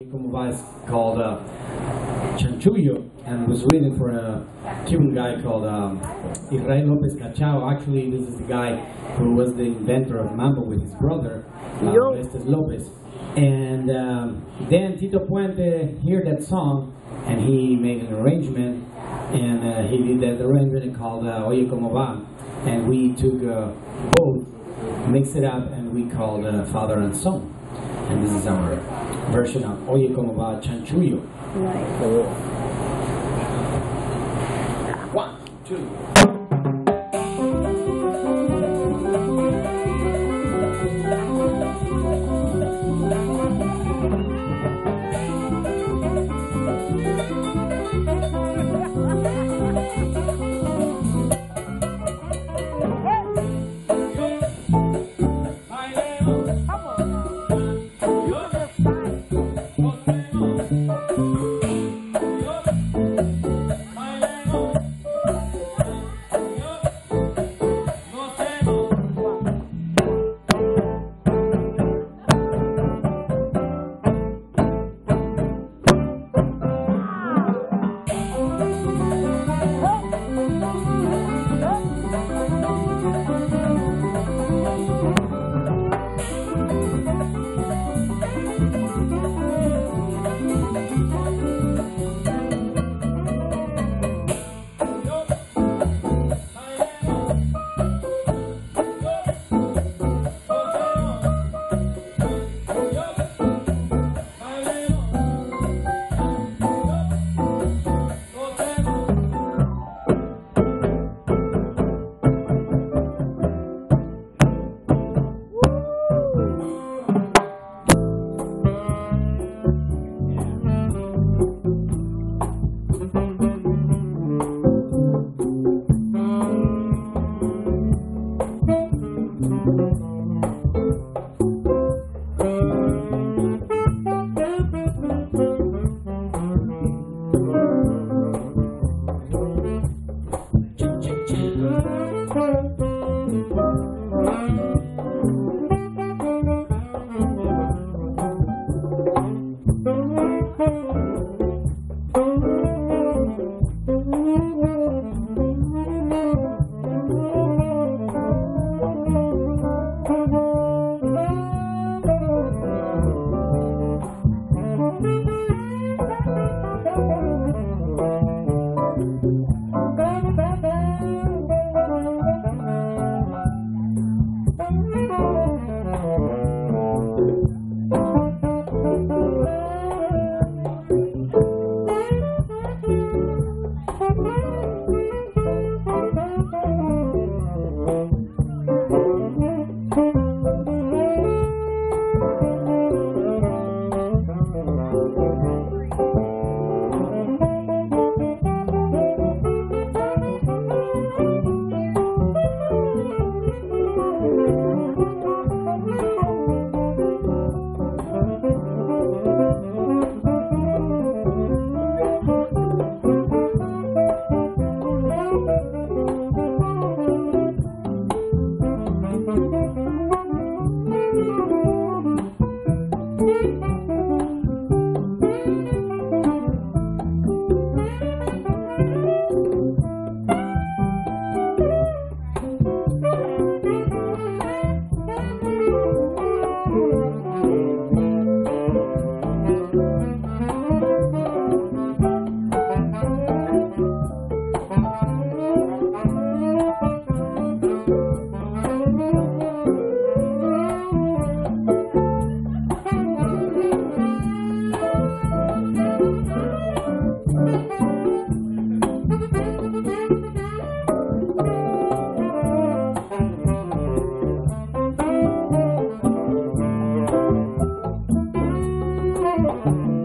It's called Chanchullo, and was written for a Cuban guy called Israel Lopez Cachao. Actually, this is the guy who was the inventor of mambo with his brother, Vestes Lopez. And then Tito Puente heard that song, and he made an arrangement, and he did that arrangement called Oye Como Va, and we took both, mixed it up, and we called Father and Son. And this is our version of Oye Como Va Chanchullo. Right. 1, 2.